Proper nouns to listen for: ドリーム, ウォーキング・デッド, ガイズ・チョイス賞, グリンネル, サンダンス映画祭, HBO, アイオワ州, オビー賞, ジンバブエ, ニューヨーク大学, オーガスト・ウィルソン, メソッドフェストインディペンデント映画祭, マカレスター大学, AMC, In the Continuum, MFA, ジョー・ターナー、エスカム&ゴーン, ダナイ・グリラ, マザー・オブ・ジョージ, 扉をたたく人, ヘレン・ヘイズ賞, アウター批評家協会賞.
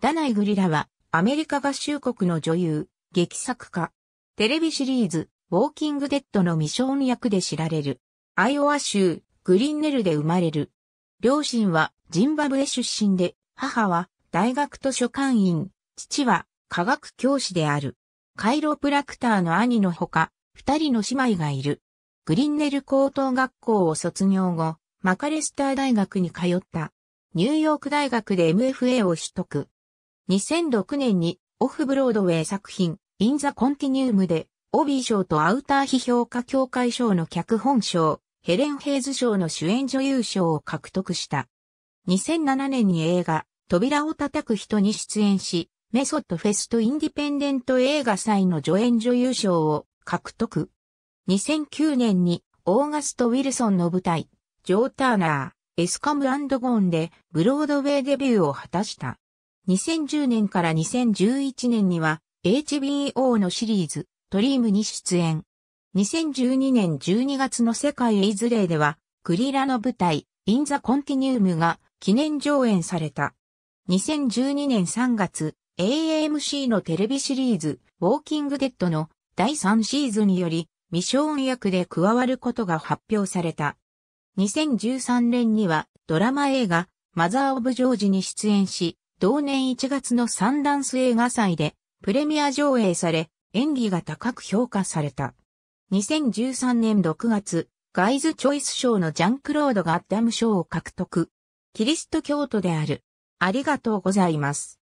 ダナイ・グリラは、アメリカ合衆国の女優、劇作家。テレビシリーズ、ウォーキング・デッドの未承認役で知られる。アイオワ州、グリンネルで生まれる。両親は、ジンバブエ出身で、母は、大学図書館員、父は、科学教師である。カイロプラクターの兄のほか、二人の姉妹がいる。グリンネル高等学校を卒業後、マカレスター大学に通った。ニューヨーク大学で MFA を取得。2006年にオフブロードウェイ作品 In the Continuum でオビー賞とアウター批評家協会賞の脚本賞、ヘレン・ヘイズ賞の主演女優賞を獲得した。2007年に映画扉を叩く人に出演し、メソッドフェストインディペンデント映画祭の助演女優賞を獲得。2009年にオーガスト・ウィルソンの舞台、ジョー・ターナー、エスカム&ゴーンでブロードウェイデビューを果たした。2010年から2011年には HBO のシリーズ、ドリームに出演。2012年12月の世界エイズデーでは、グリラの舞台、In the Continuum が記念上演された。2012年3月、AMC のテレビシリーズ、ウォーキングデッドの第3シーズンにより、未承認役で加わることが発表された。2013年には、ドラマ映画、マザー・オブ・ジョージに出演し、同年1月のサンダンス映画祭で、プレミア上映され、演技が高く評価された。2013年6月、ガイズ・チョイス賞のジャンクロード・ガッダム賞を獲得。キリスト教徒である。ありがとうございます。